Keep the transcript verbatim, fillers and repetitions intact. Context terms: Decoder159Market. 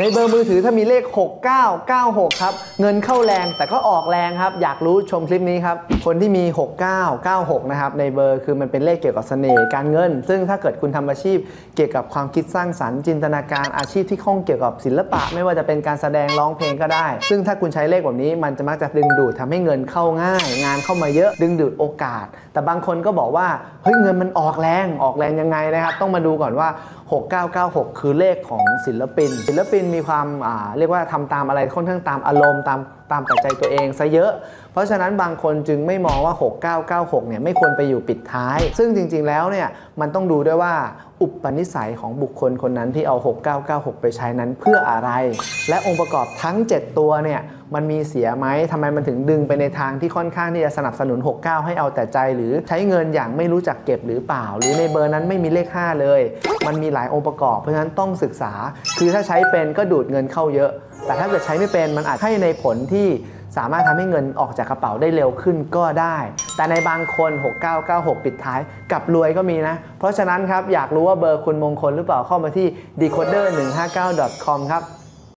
ในเบอร์มือถือถ้ามีเลขหกเก้าเก้าหกครับเงินเข้าแรงแต่ก็ออกแรงครับอยากรู้ชมคลิปนี้ครับคนที่มีหกเก้าเก้าหกนะครับในเบอร์คือมันเป็นเลขเกี่ยวกับเสน่ห์การเงินซึ่งถ้าเกิดคุณทำอาชีพเกี่ยวกับความคิดสร้างสรรค์จินตนาการอาชีพที่ข้องเกี่ยวกับศิลปะไม่ว่าจะเป็นการแสดงร้องเพลงก็ได้ซึ่งถ้าคุณใช้เลขแบบนี้มันจะมักจะดึงดูดทำให้เงินเข้าง่ายงานเข้ามาเยอะดึงดูดโอกาสแต่บางคนก็บอกว่าเฮ้ยเงินมันออกแรงออกแรงยังไงนะครับต้องมาดูก่อนว่าหกเก้าเก้าหกคือเลขของศิลปินศิลปินมีความเรียกว่าทำตามอะไรค่อนข้างตามอารมณ์ตามตามปัจจัยตัวเองซะเยอะเพราะฉะนั้นบางคนจึงไม่มองว่าหกเก้าเก้าหกเนี่ยไม่ควรไปอยู่ปิดท้ายซึ่งจริงๆแล้วเนี่ยมันต้องดูด้วยว่าอุปนิสัยของบุคคลคนนั้นที่เอาหกเก้าเก้าหกไปใช้นั้นเพื่ออะไรและองค์ประกอบทั้งเจ็ดตัวเนี่ยมันมีเสียไหมทำไมมันถึงดึงไปในทางที่ค่อนข้างที่จะสนับสนุนหกเก้าให้เอาแต่ใจหรือใช้เงินอย่างไม่รู้จักเก็บหรือเปล่าหรือในเบอร์นั้นไม่มีเลขห้าเลยมันมีหลายองค์ประกอบเพราะฉะนั้นต้องศึกษาคือถ้าใช้เป็นก็ดูดเงินเข้าเยอะแต่ถ้าเกิดใช้ไม่เป็นมันอาจให้ในผลที่สามารถทำให้เงินออกจากกระเป๋าได้เร็วขึ้นก็ได้แต่ในบางคนหกเก้าเก้าหกปิดท้ายกับรวยก็มีนะเพราะฉะนั้นครับอยากรู้ว่าเบอร์คุณมงคลหรือเปล่าเข้ามาที่ ดีโคเดอร์หนึ่งห้าเก้า ดอท คอม ครับ